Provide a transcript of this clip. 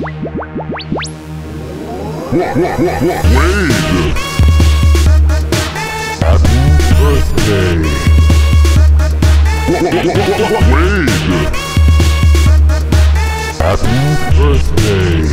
Wade! Happy birthday! Wade! Happy birthday! Wade! Happy birthday! Wade!